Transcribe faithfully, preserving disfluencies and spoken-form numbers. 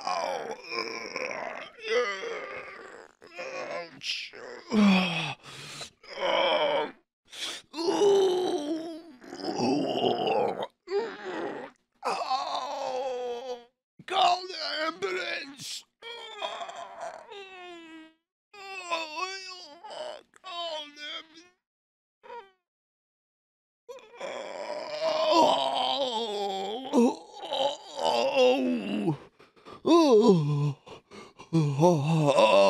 Oh, oh, oh, oh.